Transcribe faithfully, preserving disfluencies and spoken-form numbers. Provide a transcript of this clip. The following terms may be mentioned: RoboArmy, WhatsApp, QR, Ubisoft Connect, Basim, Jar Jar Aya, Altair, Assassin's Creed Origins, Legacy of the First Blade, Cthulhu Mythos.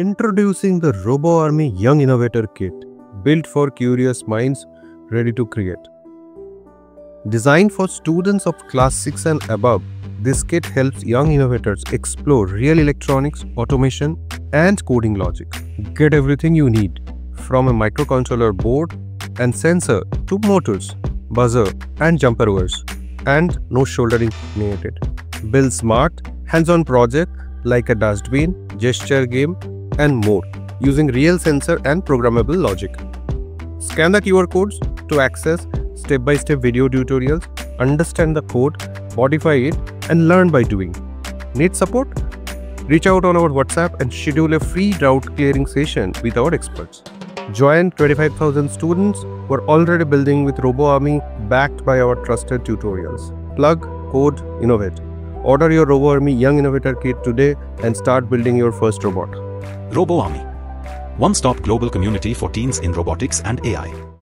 Introducing the RoboArmy Young Innovator Kit, built for curious minds, ready to create. Designed for students of class six and above, this kit helps young innovators explore real electronics, automation, and coding logic. Get everything you need, from a microcontroller board and sensor to motors, buzzer, and jumper wires, and no soldering needed. Build smart, hands-on project like a dustbin, gesture game, and more, using real sensor and programmable logic. Scan the Q R codes to access step-by-step video tutorials, understand the code, modify it, and learn by doing. Need support? Reach out on our WhatsApp and schedule a free doubt clearing session with our experts. Join twenty-five thousand students who are already building with RoboArmy, backed by our trusted tutorials. Plug, code, innovate. Order your RoboArmy Young Innovator Kit today and start building your first robot. RoboArmy, one-stop global community for teens in robotics and A I.